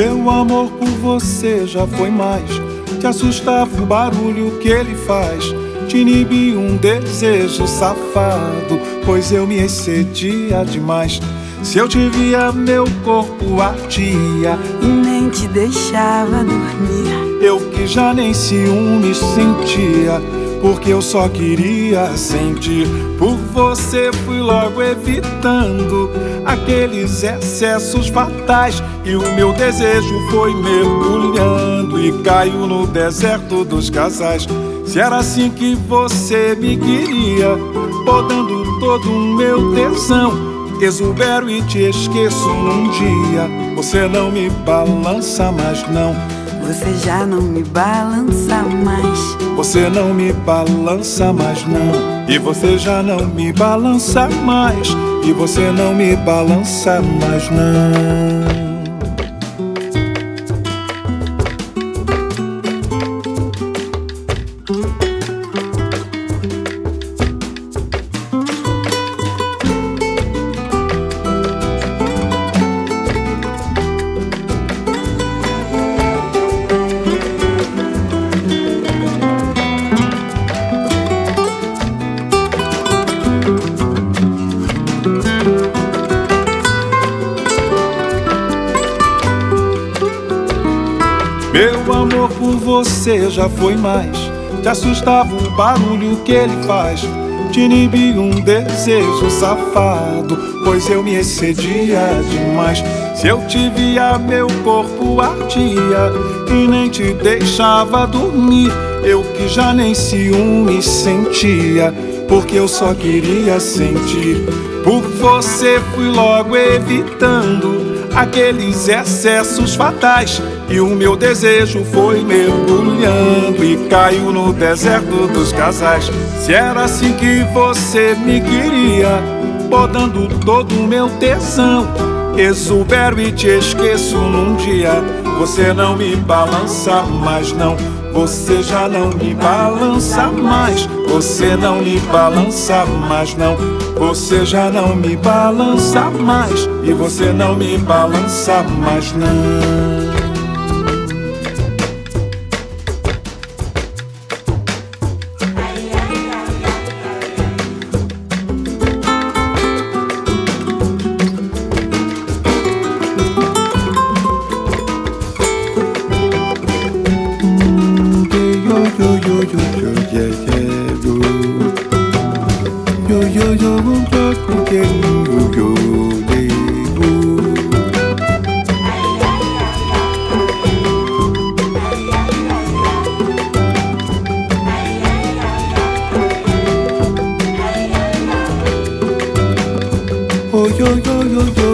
Meu amor por você já foi mais. Te assustava o barulho que ele faz, te inibi um desejo safado, pois eu me excedia demais. Se eu te via, meu corpo ardia e nem te deixava dormir. Eu que já nem ciúme sentia, porque eu só queria sentir. Por você fui logo evitando aqueles excessos fatais, e o meu desejo foi mergulhando e caiu no deserto dos casais. Se era assim que você me queria, podando todo o meu tesão, exubero e te esqueço num dia. Você não me balança mais, não. Você já não me balança mais. Você não me balança mais, não. E você já não me balança mais. E você não me balança mais, não. Meu amor por você já foi mais. Te assustava o barulho que ele faz, te inibi um desejo safado, pois eu me excedia demais. Se eu te via, meu corpo ardia e nem te deixava dormir. Eu que já nem ciúme sentia, porque eu só queria sentir. Por você fui logo evitando aqueles excessos fatais, e o meu desejo foi mergulhando e caiu no deserto dos casais. Se era assim que você me queria, podando todo o meu tesão, exubero e te esqueço num dia. Você não me balança mais, não. Você já não me balança mais. Você não me balança mais, não. Você já não me balança mais. E você não me balança mais, não. Yo, yo, yo, yo.